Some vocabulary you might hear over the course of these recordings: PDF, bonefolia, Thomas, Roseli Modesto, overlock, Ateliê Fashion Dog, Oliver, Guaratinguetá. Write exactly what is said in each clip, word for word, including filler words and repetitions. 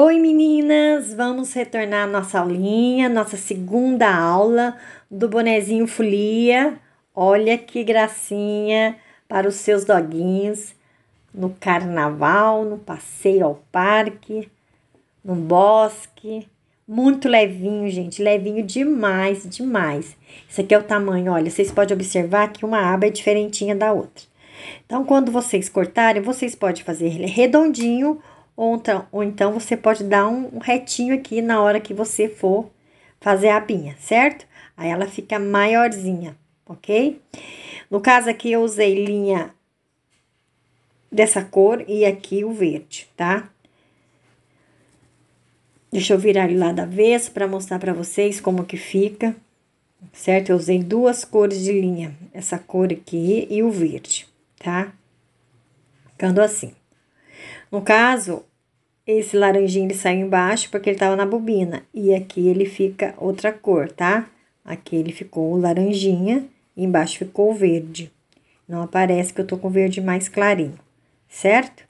Oi meninas, vamos retornar à nossa aulinha, nossa segunda aula do bonezinho folia. Olha que gracinha para os seus doguinhos no carnaval, no passeio ao parque, no bosque. Muito levinho, gente, levinho demais, demais. Esse aqui é o tamanho, olha, vocês podem observar que uma aba é diferentinha da outra. Então, quando vocês cortarem, vocês podem fazer redondinho ou então, ou então você pode dar um, um retinho aqui na hora que você for fazer a abinha, certo? Aí ela fica maiorzinha, ok? No caso aqui, eu usei linha dessa cor e aqui o verde, tá? Deixa eu virar ele lá da vez para mostrar para vocês como que fica, certo? Eu usei duas cores de linha, essa cor aqui e o verde, tá? Ficando assim. No caso, esse laranjinho ele saiu embaixo porque ele tava na bobina e aqui ele fica outra cor, tá? Aqui ele ficou laranjinha e embaixo ficou verde. Não aparece que eu tô com verde mais clarinho, certo?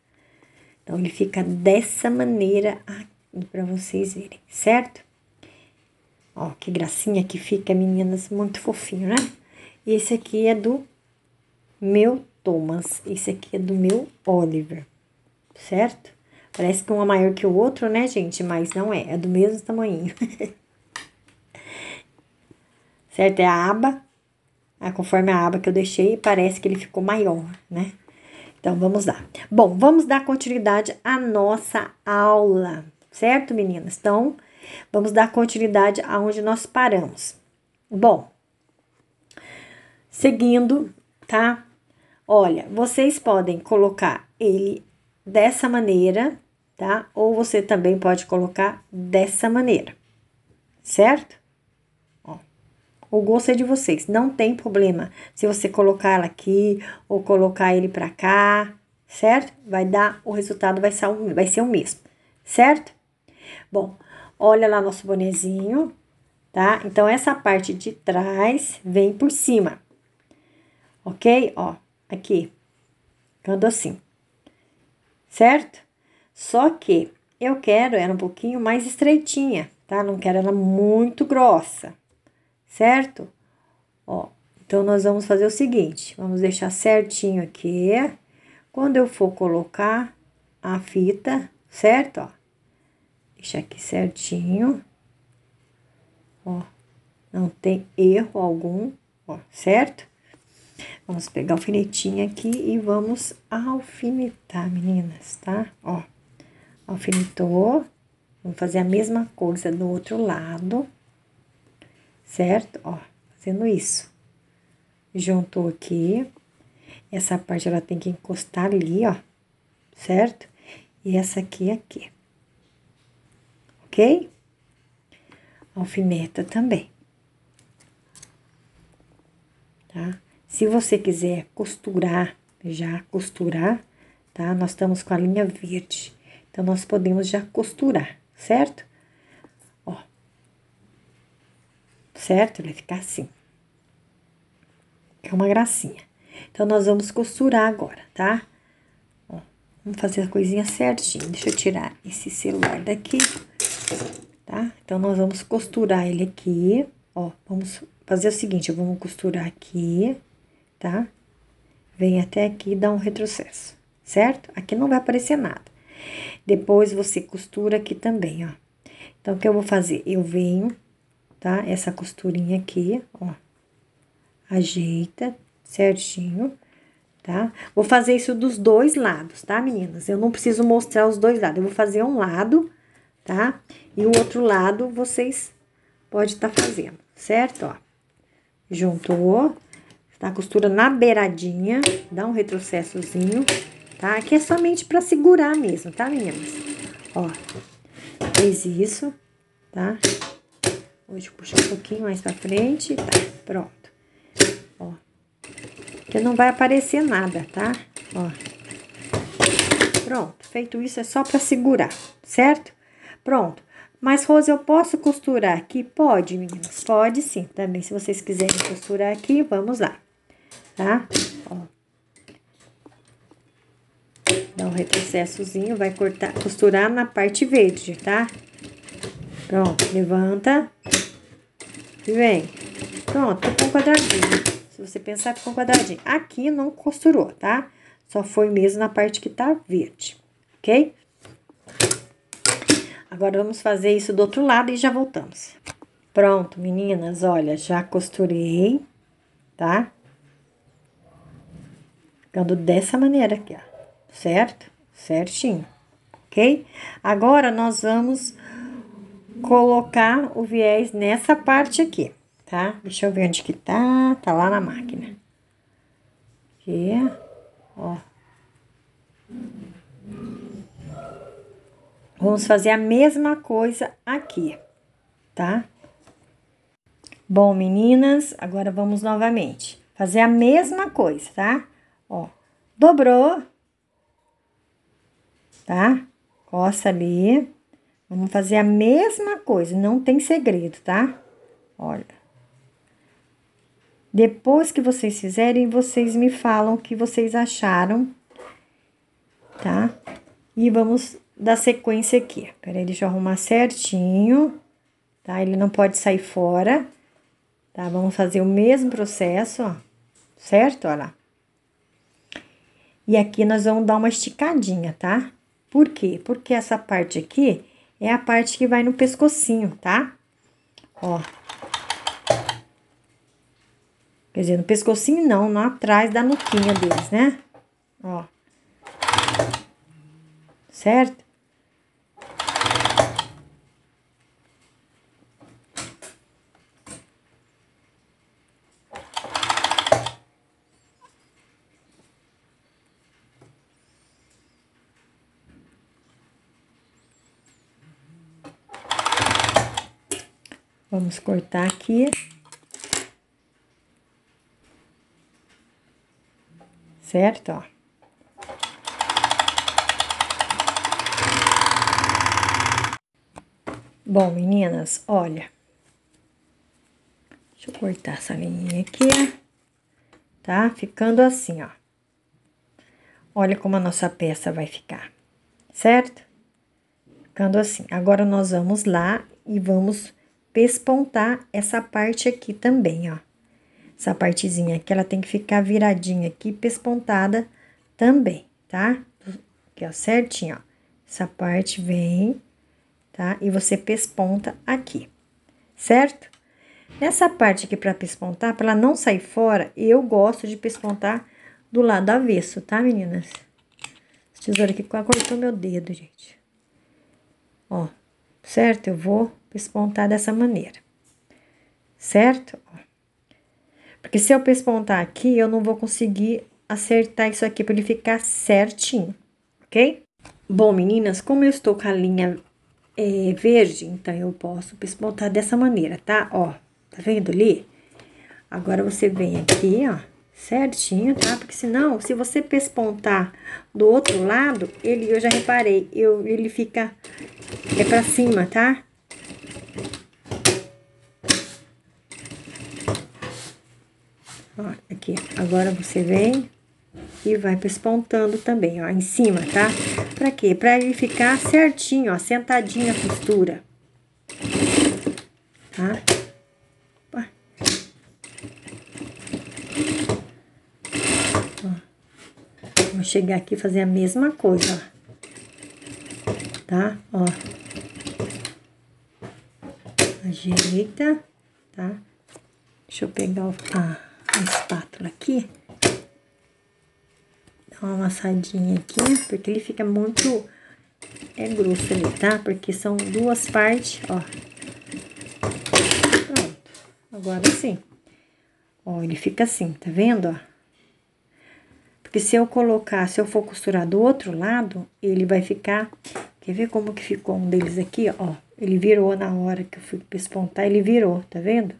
Então, ele fica dessa maneira aqui. Para vocês verem, certo? Ó, que gracinha que fica, meninas, muito fofinho, né? E esse aqui é do meu Thomas, esse aqui é do meu Oliver, certo? Parece que um é maior que o outro, né, gente? Mas não é, é do mesmo tamanho. Certo? É a aba, ah, conforme a aba que eu deixei, parece que ele ficou maior, né? Então, vamos lá. Bom, vamos dar continuidade à nossa aula. Certo, meninas? Então, vamos dar continuidade aonde nós paramos. Bom, seguindo, tá? Olha, vocês podem colocar ele dessa maneira, tá? Ou você também pode colocar dessa maneira, certo? Ó, o gosto é de vocês, não tem problema se você colocar ela aqui ou colocar ele pra cá, certo? Vai dar, o resultado vai ser o, vai ser o mesmo, certo? Bom, olha lá nosso bonezinho, tá? Então, essa parte de trás vem por cima, ok? Ó, aqui, ficando assim, certo? Só que eu quero ela um pouquinho mais estreitinha, tá? Não quero ela muito grossa, certo? Ó, então, nós vamos fazer o seguinte, vamos deixar certinho aqui. Quando eu for colocar a fita, certo? Ó. Deixa aqui certinho, ó, não tem erro algum, ó, certo? Vamos pegar o alfinetinho aqui e vamos alfinetar, meninas, tá? Ó, alfinetou, vamos fazer a mesma coisa do outro lado, certo? Ó, fazendo isso, juntou aqui, essa parte ela tem que encostar ali, ó, certo? E essa aqui, aqui. Ok? Alfineta também. Tá? Se você quiser costurar, já costurar, tá? Nós estamos com a linha verde. Então, nós podemos já costurar, certo? Ó. Certo? Ele vai ficar assim. É uma gracinha. Então, nós vamos costurar agora, tá? Ó. Vamos fazer a coisinha certinho. Deixa eu tirar esse celular daqui. Tá? Então, nós vamos costurar ele aqui, ó, vamos fazer o seguinte, vamos costurar aqui, tá? Vem até aqui e dá um retrocesso, certo? Aqui não vai aparecer nada. Depois, você costura aqui também, ó. Então, o que eu vou fazer? Eu venho, tá? Essa costurinha aqui, ó, ajeita certinho, tá? Vou fazer isso dos dois lados, tá, meninas? Eu não preciso mostrar os dois lados, eu vou fazer um lado... Tá? E o outro lado, vocês podem estar tá fazendo, certo? Ó, juntou, tá? Costura na beiradinha, dá um retrocessozinho, tá? Aqui é somente pra segurar mesmo, tá, meninas? Ó, fez isso, tá? Hoje eu puxo um pouquinho mais pra frente, tá? Pronto. Ó, porque não vai aparecer nada, tá? Ó, pronto. Feito isso, é só pra segurar, certo? Pronto, mas Rosa, eu posso costurar aqui? Pode, meninas, pode sim, também, se vocês quiserem costurar aqui, vamos lá, tá? Ó, dá um retrocessozinho, vai cortar, costurar na parte verde, tá? Pronto, levanta e vem. Pronto, ficou um quadradinho. Se você pensar, ficou um quadradinho. Aqui não costurou, tá? Só foi mesmo na parte que tá verde, ok? Agora, vamos fazer isso do outro lado e já voltamos. Pronto, meninas, olha, já costurei, tá? Ficando dessa maneira aqui, ó, certo? Certinho, ok? Agora, nós vamos colocar o viés nessa parte aqui, tá? Deixa eu ver onde que tá, tá lá na máquina. Aqui, ó. Vamos fazer a mesma coisa aqui, tá? Bom, meninas, agora vamos novamente fazer a mesma coisa, tá? Ó, dobrou, tá? Coça ali. Vamos fazer a mesma coisa, não tem segredo, tá? Olha. Depois que vocês fizerem, vocês me falam o que vocês acharam, tá? E vamos da sequência aqui. Peraí, deixa eu arrumar certinho, tá? Ele não pode sair fora, tá? Vamos fazer o mesmo processo, ó, certo? Olha lá. E aqui nós vamos dar uma esticadinha, tá? Por quê? Porque essa parte aqui é a parte que vai no pescocinho, tá? Ó. Quer dizer, no pescocinho não, não atrás da nuquinha deles, né? Ó. Certo? Vamos cortar aqui. Certo, ó. Bom, meninas, olha. Deixa eu cortar essa linha aqui, tá? Ficando assim, ó. Olha como a nossa peça vai ficar, certo? Ficando assim. Agora, nós vamos lá e vamos pespontar essa parte aqui também, ó. Essa partezinha aqui, ela tem que ficar viradinha aqui, pespontada também, tá? Aqui, ó, certinho, ó. Essa parte vem... Tá? E você pesponta aqui, certo? Nessa parte aqui para pespontar, para ela não sair fora, eu gosto de pespontar do lado avesso, tá, meninas? Essa tesoura aqui quase cortou meu dedo, gente. Ó, certo? Eu vou pespontar dessa maneira, certo? Ó. Porque se eu pespontar aqui, eu não vou conseguir acertar isso aqui para ele ficar certinho, ok? Bom, meninas, como eu estou com a linha... É verde, então eu posso pespontar dessa maneira, tá? Ó, tá vendo ali? Agora você vem aqui, ó, certinho, tá? Porque senão, se você pespontar do outro lado, ele, eu já reparei, eu, ele fica, é pra cima, tá? Ó, aqui, agora você vem e vai pespontando também, ó, em cima, tá? Pra quê? Pra ele ficar certinho, ó, sentadinho a costura. Tá? Opa. Ó. Vou chegar aqui e fazer a mesma coisa, ó. Tá? Ó. Ajeita, tá? Deixa eu pegar o, a, a espátula aqui. Uma amassadinha aqui, porque ele fica muito é grosso ali, tá? Porque são duas partes, ó. Pronto. Agora sim. Ó, ele fica assim, tá vendo, ó? Porque se eu colocar, se eu for costurar do outro lado, ele vai ficar... Quer ver como que ficou um deles aqui, ó? Ele virou na hora que eu fui pespontar, ele virou, tá vendo?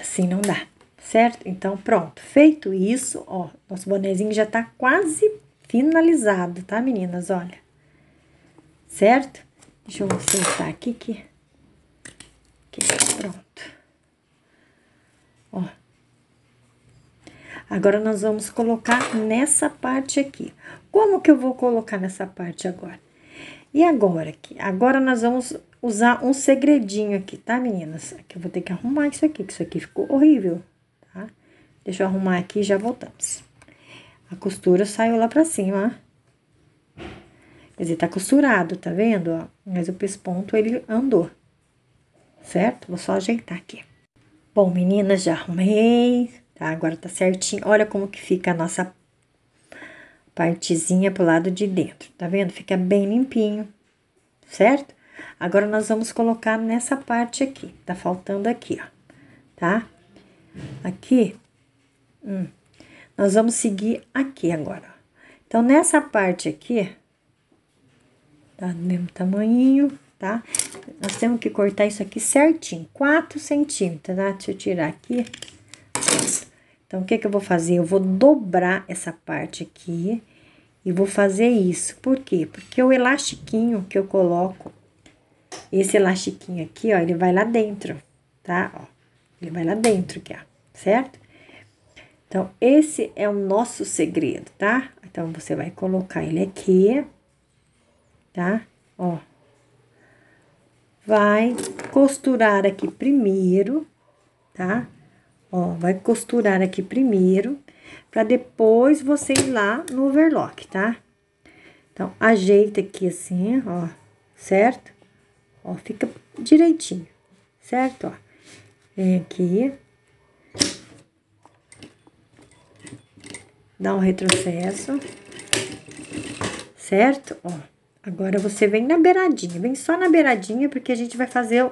Assim não dá, certo? Então, pronto. Feito isso, ó, nosso bonezinho já tá quase finalizado, tá, meninas? Olha. Certo? Deixa eu soltar aqui, que... Aqui, pronto. Ó. Agora, nós vamos colocar nessa parte aqui. Como que eu vou colocar nessa parte agora? E agora aqui? Agora, nós vamos usar um segredinho aqui, tá, meninas? Aqui eu vou ter que arrumar isso aqui, que isso aqui ficou horrível, tá? Deixa eu arrumar aqui e já voltamos. A costura saiu lá pra cima, ó. Quer dizer, tá costurado, tá vendo, ó? Mas o pesponto, ele andou, certo? Vou só ajeitar aqui. Bom, meninas, já arrumei, tá? Agora tá certinho. Olha como que fica a nossa partezinha pro lado de dentro, tá vendo? Fica bem limpinho, certo? Agora, nós vamos colocar nessa parte aqui, tá faltando aqui, ó, tá? Aqui, hum, nós vamos seguir aqui agora, ó. Então, nessa parte aqui, tá do mesmo tamanhinho, tá? Nós temos que cortar isso aqui certinho, quatro centímetros, tá? Deixa eu tirar aqui. Então, o que que eu vou fazer? Eu vou dobrar essa parte aqui e vou fazer isso. Por quê? Porque o elastiquinho que eu coloco, esse elastiquinho aqui, ó, ele vai lá dentro, tá? Ó, ele vai lá dentro aqui, ó, certo? Então, esse é o nosso segredo, tá? Então, você vai colocar ele aqui, tá? Ó. Vai costurar aqui primeiro, tá? Ó, vai costurar aqui primeiro, pra depois você ir lá no overlock, tá? Então, ajeita aqui assim, ó, certo? Ó, fica direitinho, certo? Ó, vem aqui. Dá um retrocesso, certo? Ó, agora você vem na beiradinha, vem só na beiradinha, porque a gente vai fazer o,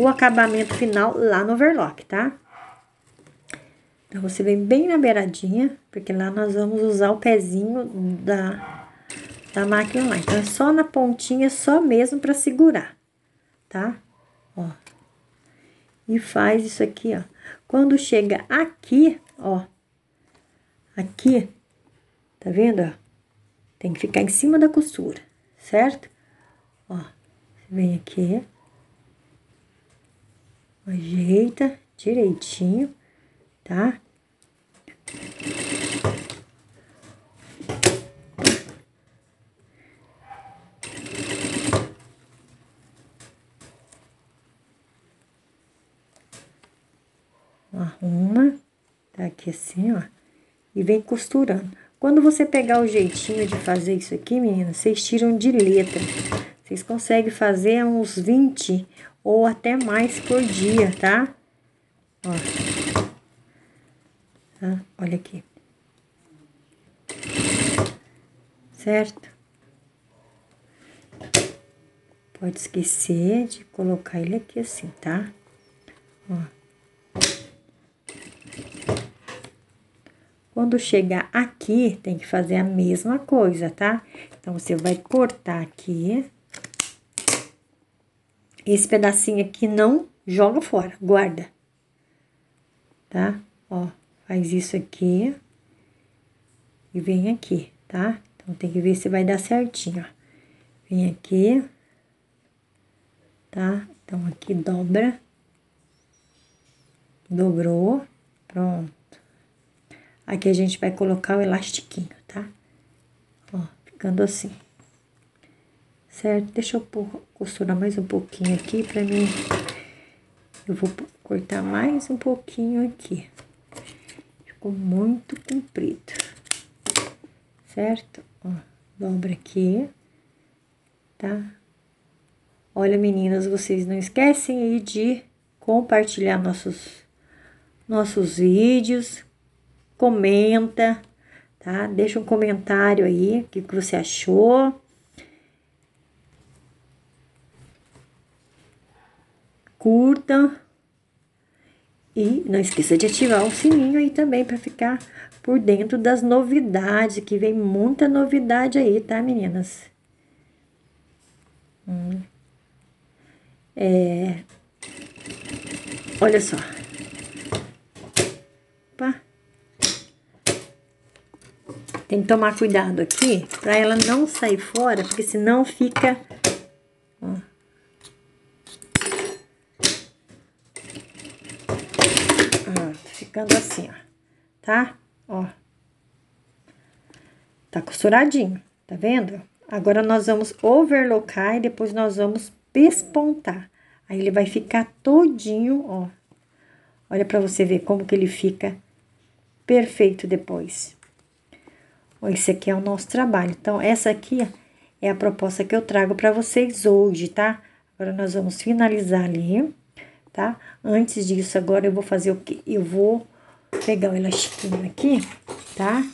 o acabamento final lá no overlock, tá? Então, você vem bem na beiradinha, porque lá nós vamos usar o pezinho da, da máquina lá. Então, é só na pontinha, só mesmo pra segurar. Tá? Ó. E faz isso aqui, ó. Quando chega aqui, ó. Aqui. Tá vendo, ó? Tem que ficar em cima da costura, certo? Ó. Você vem aqui. Ajeita direitinho, tá? Arruma, tá aqui assim, ó, e vem costurando. Quando você pegar o jeitinho de fazer isso aqui, meninas, vocês tiram de letra. Vocês conseguem fazer uns vinte ou até mais por dia, tá? Ó. Tá? Olha aqui. Certo? Pode esquecer de colocar ele aqui assim, tá? Ó. Quando chegar aqui, tem que fazer a mesma coisa, tá? Então, você vai cortar aqui. Esse pedacinho aqui não joga fora, guarda. Tá? Ó, faz isso aqui. E vem aqui, tá? Então, tem que ver se vai dar certinho, ó. Vem aqui. Tá? Então, aqui dobra. Dobrou. Pronto. Aqui a gente vai colocar o elastiquinho, tá? Ó, ficando assim. Certo? Deixa eu costurar mais um pouquinho aqui pra mim. Eu vou cortar mais um pouquinho aqui. Ficou muito comprido. Certo? Ó, dobra aqui, tá? Olha, meninas, vocês não esquecem aí de compartilhar nossos, nossos vídeos. Comenta, tá? Deixa um comentário aí, o que que você achou. Curta. E não esqueça de ativar o sininho aí também, para ficar por dentro das novidades, que vem muita novidade aí, tá, meninas? Hum. É... Olha só. Opa. Tem que tomar cuidado aqui, pra ela não sair fora, porque senão fica... Ó. Ó, ficando assim, ó, tá? ó. Tá costuradinho, tá vendo? Agora, nós vamos overlockar e depois nós vamos pespontar. Aí, ele vai ficar todinho, ó. Olha pra você ver como que ele fica perfeito depois. Ó, esse aqui é o nosso trabalho. Então, essa aqui é a proposta que eu trago pra vocês hoje, tá? Agora, nós vamos finalizar ali, tá? Antes disso, agora, eu vou fazer o quê? Eu vou pegar o elastiquinho aqui, tá?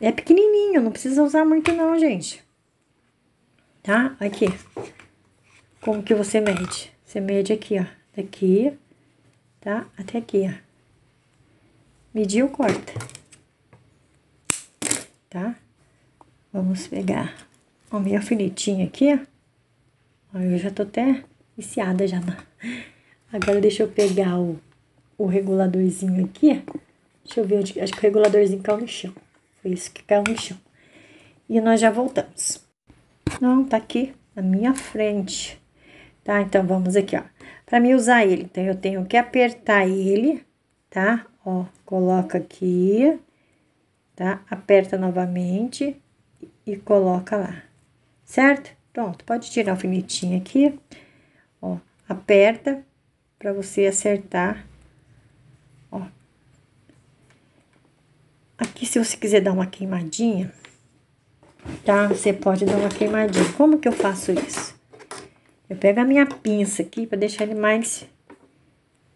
É pequenininho, não precisa usar muito não, gente. Tá? Aqui. Como que você mede? Você mede aqui, ó. Daqui, tá? Até aqui, ó. Mediu, corta. Tá? Vamos pegar o meu alfinetinho aqui, ó. Eu já tô até viciada já. Não. Agora, deixa eu pegar o, o reguladorzinho aqui. Deixa eu ver onde... Acho que o reguladorzinho caiu no chão. Foi isso que caiu no chão. E nós já voltamos. Não, tá aqui na minha frente. Tá? Então, vamos aqui, ó. Pra mim usar ele, então, eu tenho que apertar ele, tá? Ó, coloca aqui, tá? Aperta novamente e coloca lá. Certo? Pronto. Pode tirar o alfinetinho aqui. Ó, aperta pra você acertar. Ó. Aqui, se você quiser dar uma queimadinha, tá? Você pode dar uma queimadinha. Como que eu faço isso? Eu pego a minha pinça aqui pra deixar ele mais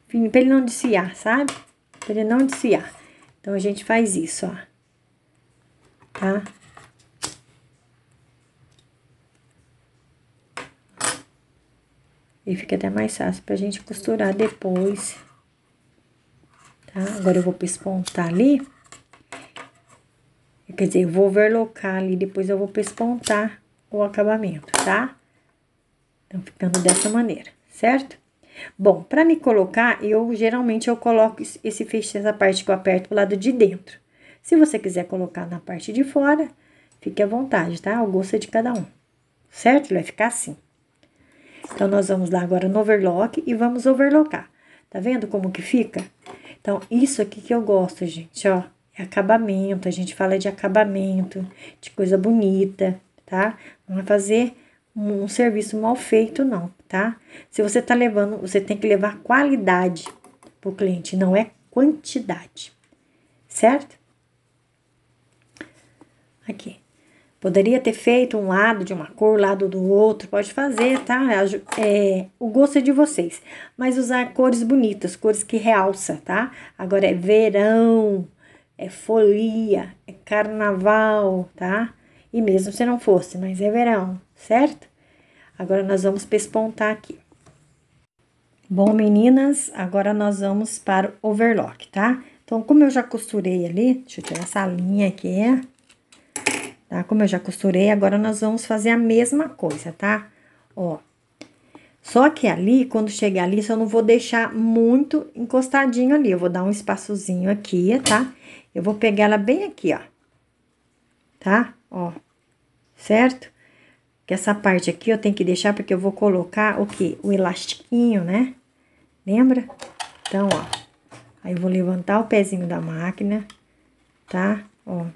fininho, pra ele não desfiar, sabe? Pra ele não desfiar. Então, a gente faz isso, ó. Tá? E fica até mais fácil pra gente costurar depois. Tá? Agora, eu vou pespontar ali. Quer dizer, eu vou overlockar ali, depois eu vou pespontar o acabamento, tá? Então, ficando dessa maneira, certo? Bom, pra me colocar, eu geralmente eu coloco esse feixe, essa parte que eu aperto pro lado de dentro. Se você quiser colocar na parte de fora, fique à vontade, tá? O gosto é de cada um, certo? Ele vai ficar assim. Então, nós vamos lá agora no overlock e vamos overlockar. Tá vendo como que fica? Então, isso aqui que eu gosto, gente, ó. É acabamento, a gente fala de acabamento, de coisa bonita, tá? Não vai fazer um, um serviço mal feito, não, tá? Se você tá levando, você tem que levar qualidade pro cliente, não é quantidade, certo? Aqui. Poderia ter feito um lado de uma cor, lado do outro, pode fazer, tá? É, o gosto é de vocês, mas usar cores bonitas, cores que realça, tá? Agora, é verão... É folia, é carnaval, tá? E mesmo se não fosse, mas é verão, certo? Agora, nós vamos pespontar aqui. Bom, meninas, agora nós vamos para o overlock, tá? Então, como eu já costurei ali, deixa eu tirar essa linha aqui, tá? Como eu já costurei, agora nós vamos fazer a mesma coisa, tá? Ó. Só que ali, quando chegar ali, eu não vou deixar muito encostadinho ali. Eu vou dar um espaçozinho aqui, tá? Eu vou pegar ela bem aqui, ó. Tá? Ó. Certo? Que essa parte aqui eu tenho que deixar, porque eu vou colocar o quê? O elastiquinho, né? Lembra? Então, ó. Aí, eu vou levantar o pezinho da máquina, tá? Ó.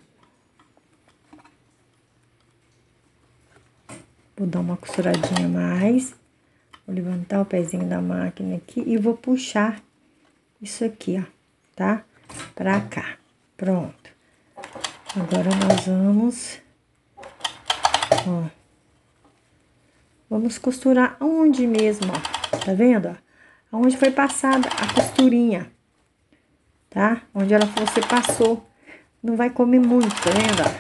Vou dar uma costuradinha mais. Vou levantar o pezinho da máquina aqui e vou puxar isso aqui, ó, tá? Pra cá. Pronto. Agora, nós vamos, ó, vamos costurar onde mesmo, ó, tá vendo, ó? Aonde foi passada a costurinha, tá? Onde ela você passou. Não vai comer muito, tá vendo, ó?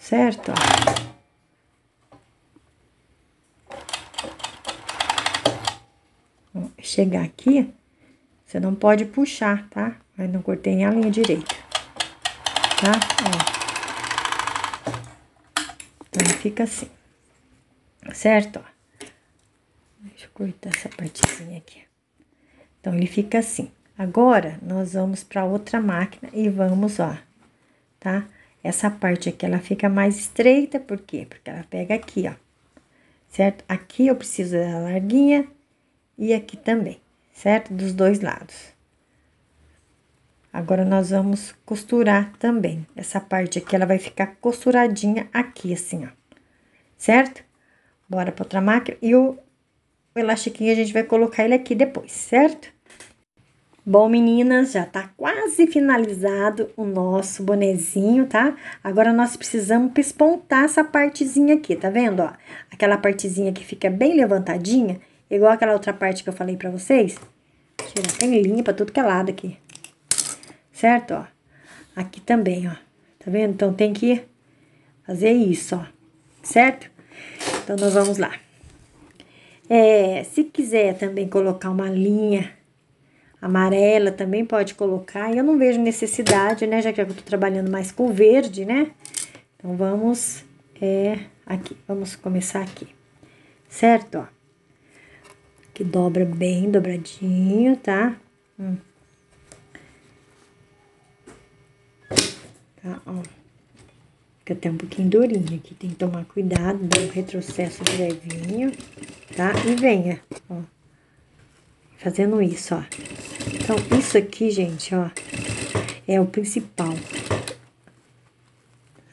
Certo, ó? Chegar aqui, você não pode puxar, tá? Mas não cortei a linha direita, tá? Ó. Então, fica assim, certo? Ó. Deixa eu cortar essa partezinha aqui. Então, ele fica assim. Agora, nós vamos pra outra máquina e vamos, ó, tá? Essa parte aqui, ela fica mais estreita, por quê? Porque ela pega aqui, ó, certo? Aqui eu preciso da larguinha. E aqui também, certo? Dos dois lados. Agora, nós vamos costurar também. Essa parte aqui, ela vai ficar costuradinha aqui, assim, ó. Certo? Bora pra outra máquina. E o elastiquinho, a gente vai colocar ele aqui depois, certo? Bom, meninas, já tá quase finalizado o nosso bonezinho, tá? Agora, nós precisamos pespontar essa partezinha aqui, tá vendo, ó? Aquela partezinha que fica bem levantadinha, igual aquela outra parte que eu falei pra vocês. Tirar a penelinha pra tudo que é lado aqui. Certo, ó? Aqui também, ó. Tá vendo? Então, tem que fazer isso, ó. Certo? Então, nós vamos lá. É, se quiser também colocar uma linha amarela, também pode colocar. Eu não vejo necessidade, né? Já que eu tô trabalhando mais com verde, né? Então, vamos... É, aqui. Vamos começar aqui. Certo, ó? Aqui dobra bem dobradinho, tá? Hum. Tá, ó, fica até um pouquinho durinho aqui, tem que tomar cuidado, dá um retrocesso levinho, tá? E venha, ó, fazendo isso, ó. Então, isso aqui, gente, ó, é o principal.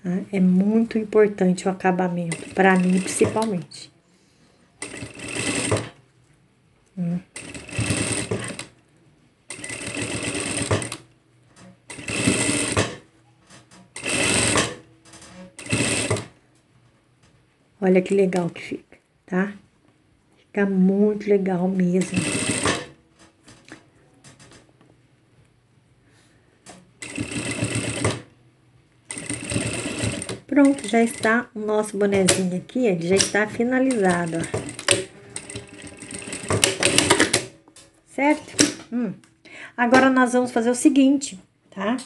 Tá? É muito importante o acabamento, pra mim, principalmente. Hum. Olha que legal que fica, tá? Fica muito legal mesmo. Pronto, já está o nosso bonezinho aqui, ele já está finalizado, ó. Certo? Hum. Agora, nós vamos fazer o seguinte, tá?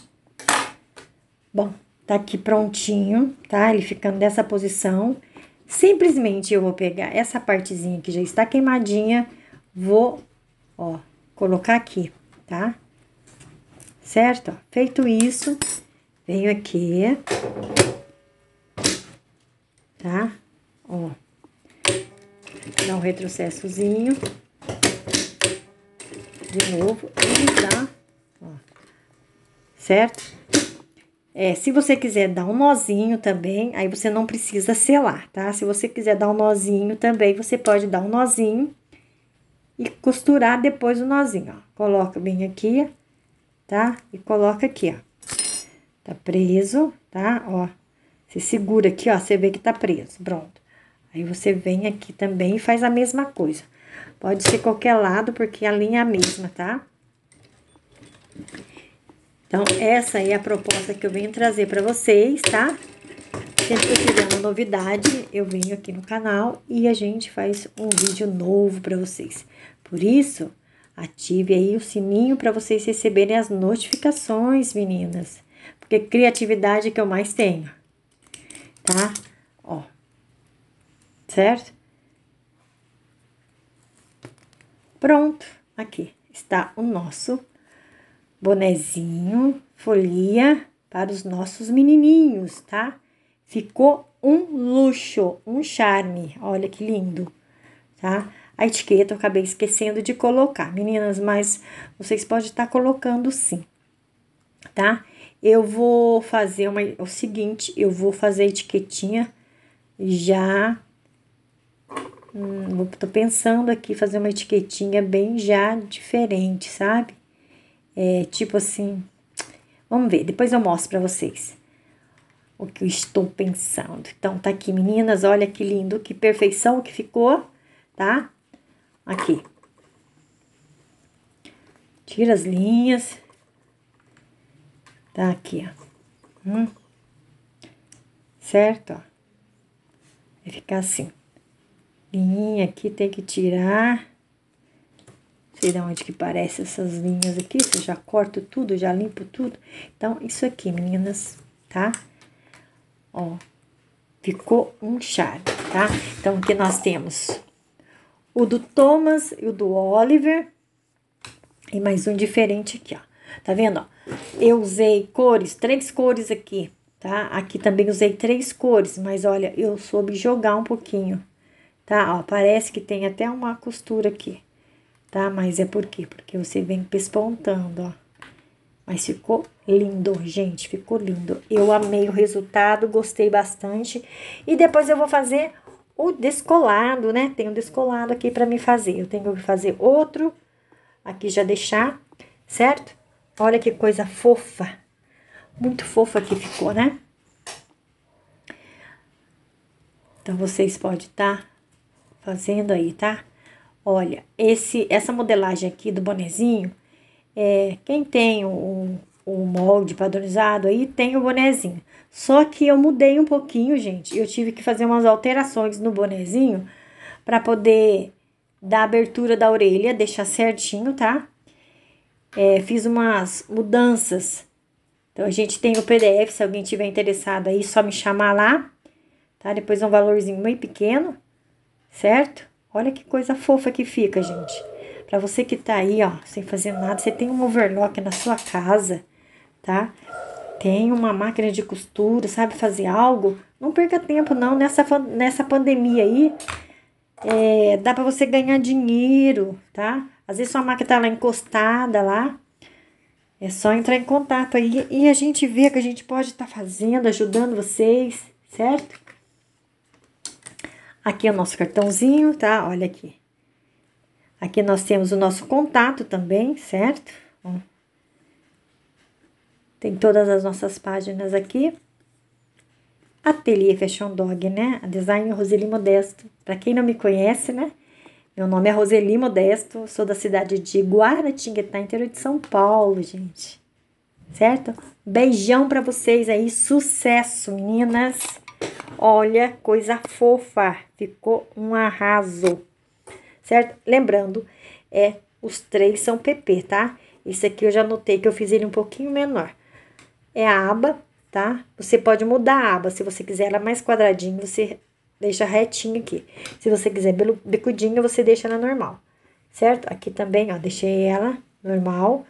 Bom, tá aqui prontinho, tá? Ele ficando dessa posição... Simplesmente eu vou pegar essa partezinha que já está queimadinha, vou, ó, colocar aqui, tá? Certo? Ó, feito isso, venho aqui, tá? Ó, dá um retrocessozinho, de novo, e dá, ó, certo? É, se você quiser dar um nozinho também, aí você não precisa selar, tá? Se você quiser dar um nozinho também, você pode dar um nozinho e costurar depois o nozinho, ó. Coloca bem aqui, tá? E coloca aqui, ó. Tá preso, tá? Ó, você segura aqui, ó, você vê que tá preso, pronto. Aí você vem aqui também e faz a mesma coisa. Pode ser qualquer lado, porque a linha é a mesma, tá? Então, essa aí é a proposta que eu venho trazer pra vocês, tá? Sempre que eu tiver uma novidade, eu venho aqui no canal e a gente faz um vídeo novo pra vocês. Por isso, ative aí o sininho pra vocês receberem as notificações, meninas. Porque criatividade é que eu mais tenho, tá? Ó, certo? Pronto, aqui está o nosso bonezinho, folia para os nossos menininhos, tá? Ficou um luxo, um charme, olha que lindo, tá? A etiqueta eu acabei esquecendo de colocar, meninas, mas vocês podem estar colocando sim, tá? Eu vou fazer uma, o seguinte, eu vou fazer a etiquetinha já, hum, tô pensando aqui fazer uma etiquetinha bem já diferente, sabe? É, tipo assim, vamos ver, depois eu mostro pra vocês o que eu estou pensando. Então, tá aqui, meninas, olha que lindo, que perfeição que ficou, tá? Aqui. Tira as linhas. Tá aqui, ó. Hum. Certo, ó. Vai ficar assim. Linha aqui tem que tirar... Sei de onde que parece essas linhas aqui, eu já corto tudo, já limpo tudo. Então, isso aqui, meninas, tá? Ó, ficou um charme, tá? Então, aqui nós temos o do Thomas e o do Oliver. E mais um diferente aqui, ó. Tá vendo, ó? Eu usei cores, três cores aqui, tá? Aqui também usei três cores, mas olha, eu soube jogar um pouquinho, tá? Ó, parece que tem até uma costura aqui. Tá? Mas é por quê? Porque você vem pespontando, ó. Mas ficou lindo, gente, ficou lindo. Eu amei o resultado, gostei bastante. E depois eu vou fazer o descolado, né? Tem um descolado aqui pra me fazer. Eu tenho que fazer outro, aqui já deixar, certo? Olha que coisa fofa. Muito fofa que ficou, né? Então, vocês podem estar fazendo aí, tá? Olha, esse, essa modelagem aqui do bonezinho... É, quem tem o, o molde padronizado aí, tem o bonezinho. Só que eu mudei um pouquinho, gente. Eu tive que fazer umas alterações no bonezinho para poder dar a abertura da orelha, deixar certinho, tá? É, fiz umas mudanças. Então, a gente tem o P D F, se alguém tiver interessado aí, só me chamar lá, tá? Depois é um valorzinho meio pequeno, certo? Olha que coisa fofa que fica, gente. Pra você que tá aí, ó, sem fazer nada, você tem um overlock na sua casa, tá? Tem uma máquina de costura, sabe fazer algo? Não perca tempo, não, nessa, nessa pandemia aí, é, dá pra você ganhar dinheiro, tá? Às vezes sua máquina tá lá encostada, lá, é só entrar em contato aí e a gente vê que a gente pode tá fazendo, ajudando vocês, certo? Aqui é o nosso cartãozinho, tá? Olha aqui. Aqui nós temos o nosso contato também, certo? Ó. Tem todas as nossas páginas aqui. Ateliê Fashion Dog, né? A designer Roseli Modesto. Para quem não me conhece, né? Meu nome é Roseli Modesto, sou da cidade de Guaratinguetá, interior de São Paulo, gente. Certo? Beijão para vocês aí, sucesso, meninas. Olha, coisa fofa, ficou um arraso. Certo? Lembrando, é, os três são P P, tá? Esse aqui eu já notei que eu fiz ele um pouquinho menor. É a aba, tá? Você pode mudar a aba, se você quiser ela mais quadradinha, você deixa retinho aqui. Se você quiser bicudinha, você deixa ela normal, certo? Aqui também, ó, deixei ela normal,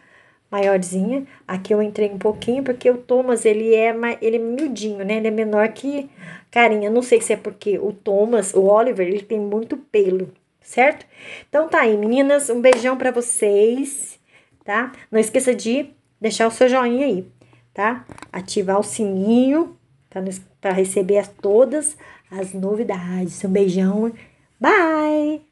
maiorzinha. Aqui eu entrei um pouquinho, porque o Thomas, ele é, ele é miudinho, né? Ele é menor que carinha. Não sei se é porque o Thomas, o Oliver, ele tem muito pelo. Certo? Então tá aí, meninas, um beijão pra vocês, tá? Não esqueça de deixar o seu joinha aí, tá? Ativar o sininho pra, pra receber as, todas as novidades. Um beijão, bye!